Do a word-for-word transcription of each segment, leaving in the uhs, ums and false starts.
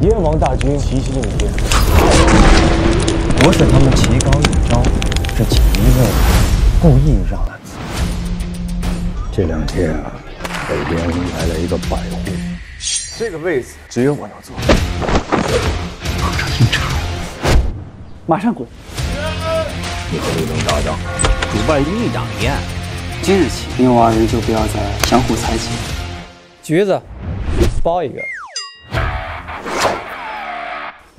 燕王大军奇袭应天，我使他们棋高一招，是锦衣卫故意让俺死。这两天啊，北边来了一个百户，这个位子只有我能坐。碰上姓陈，马上滚！你和刘能打仗，主办一党一案，今日起，你我二人就不要再相互猜忌。橘子，包一个。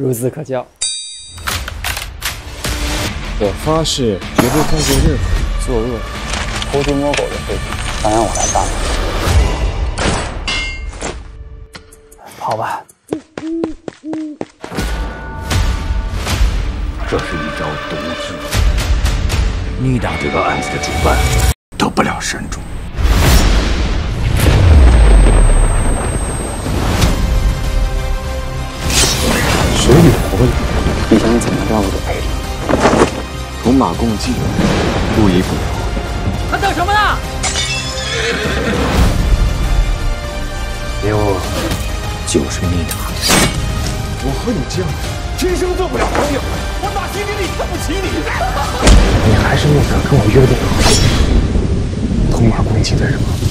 孺子可教。我发誓绝不放过任何人作恶、偷鸡摸狗的事情，敢让我来办吧。跑吧！这是一招毒计，你打这个案子的主办得不了神助。 水里活不了，你想怎么办我都陪着。同马共济，不依不饶。还等什么呢？给我就是你打的。我和你这样天生做不了朋友，我打心底里看不起你。你还是那个跟我约定好，同马共济的人吗？